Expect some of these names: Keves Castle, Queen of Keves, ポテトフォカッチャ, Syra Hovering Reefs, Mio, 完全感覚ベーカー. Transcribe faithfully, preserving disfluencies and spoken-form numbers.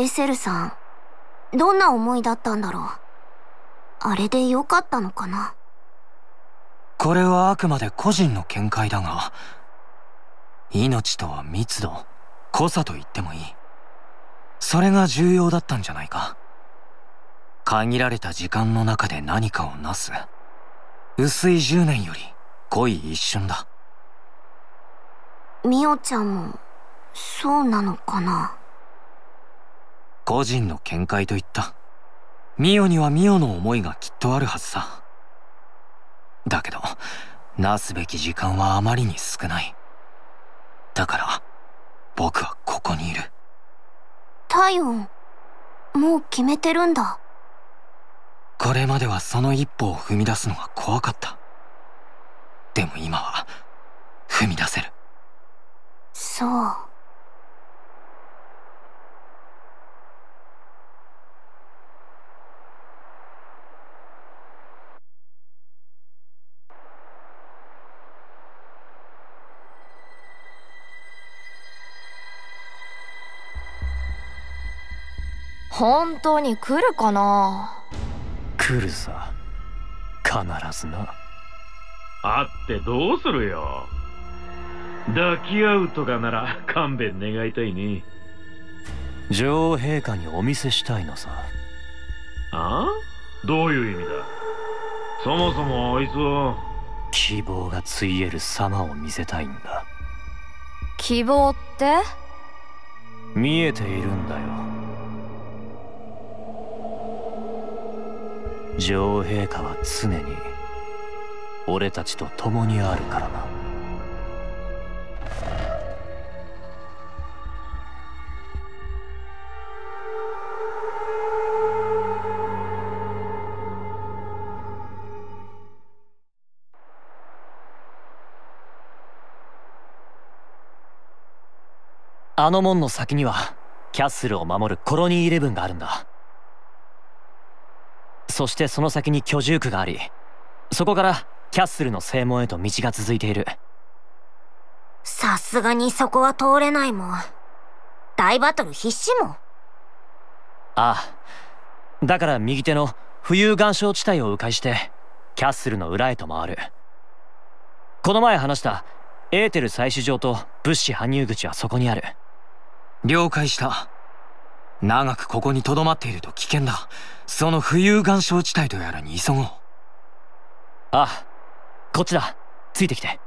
エセルさん、どんな思いだったんだろう。あれでよかったのかな。これはあくまで個人の見解だが、命とは密度、濃さと言ってもいい。それが重要だったんじゃないか。限られた時間の中で何かをなす。薄いじゅうねんより濃い一瞬だ。みおちゃんもそうなのかな。個人の見解といった。みおにはみおの思いがきっとあるはずさ。だけどなすべき時間はあまりに少ない。だから僕はここにいる。体温、もう決めてるんだ。これまではその一歩を踏み出すのが怖かった。でも今は踏み出せる。そう。本当に来るかな。来るさ、必ずな。会ってどうするよ。抱き合うとかなら勘弁願いたいね。女王陛下にお見せしたいのさ。ああ？どういう意味だ。そもそもあいつは希望がついえる様を見せたいんだ。希望って？見えているんだよ。女王陛下は常に俺たちと共にあるからな。あの門の先にはキャッスルを守るコロニーイレブンがあるんだ。そしてその先に居住区があり、そこからキャッスルの正門へと道が続いている。さすがにそこは通れないもん。大バトル必至も。ああ、だから右手の浮遊岩礁地帯を迂回してキャッスルの裏へと回る。この前話したエーテル採取場と物資搬入口はそこにある。了解した。長くここに留まっていると危険だ。その浮遊岩礁地帯とやらに急ごう。ああ、こっちだ。ついてきて。